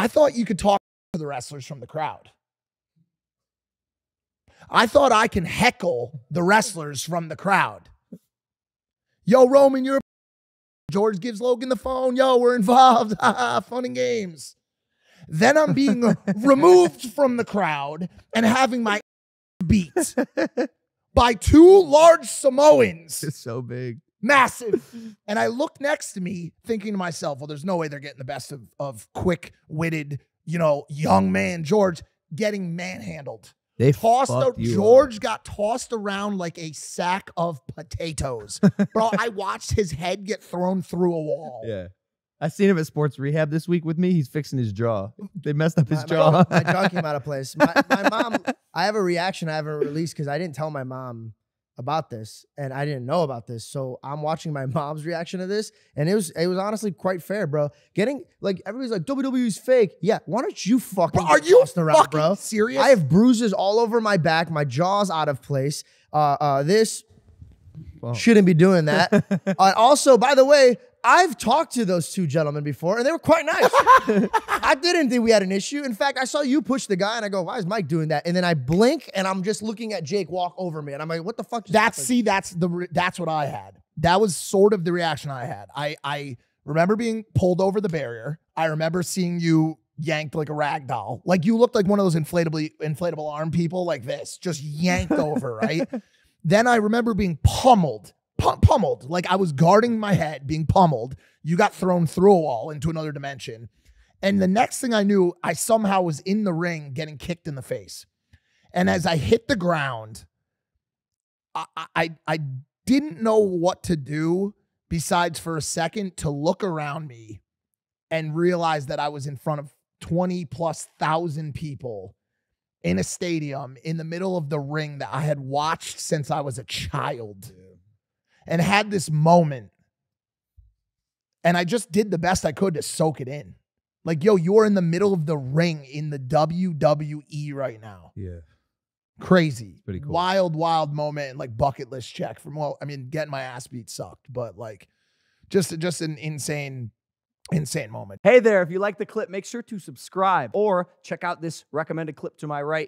I thought you could talk to the wrestlers from the crowd. I thought I can heckle the wrestlers from the crowd. Yo, Roman, you're... George gives Logan the phone. Yo, we're involved. Fun and games. Then I'm being removed from the crowd and having my beat by two large Samoans. It's so big. Massive. And I look next to me thinking to myself, well, there's no way they're getting the best of quick-witted, you know, young man George getting manhandled. They tossed George got tossed around like a sack of potatoes. Bro, I watched his head get thrown through a wall. Yeah. I seen him at sports rehab this week with me. He's fixing his jaw. They messed up his jaw. My jaw came out of place. My mom, I have a reaction I haven't released because I didn't tell my mom about this, and I didn't know about this. So I'm watching my mom's reaction to this, and it was honestly quite fair, bro. Getting, like, everybody's like, WWE's fake. Yeah, why don't you fucking bro, are you around, fucking bro? Serious? I have bruises all over my back. My jaw's out of place. This shouldn't be doing that. Also, by the way, I've talked to those two gentlemen before, and they were quite nice. I didn't think we had an issue. In fact, I saw you push the guy, and I go, why is Mike doing that? And then I blink, and I'm just looking at Jake walk over me, and I'm like, what the fuck just happened? See, that's what I had. That was sort of the reaction I had. I remember being pulled over the barrier. I remember seeing you yanked like a rag doll. Like, you looked like one of those inflatable arm people like this, just yanked over, right? Then I remember being pummeled. Pummeled, like I was guarding my head, being pummeled. You got thrown through a wall into another dimension. And the next thing I knew, I somehow was in the ring getting kicked in the face. And as I hit the ground, I didn't know what to do besides for a second to look around me and realize that I was in front of 20,000+ people in a stadium in the middle of the ring that I had watched since I was a child. And had this moment, and I just did the best I could to soak it in. Like, yo, you're in the middle of the ring in the WWE right now. Yeah. Crazy. Pretty cool. Wild, wild moment, and like bucket list check from, well, I mean, getting my ass beat sucked, but like just an insane, insane moment. Hey there, if you like the clip, make sure to subscribe or check out this recommended clip to my right.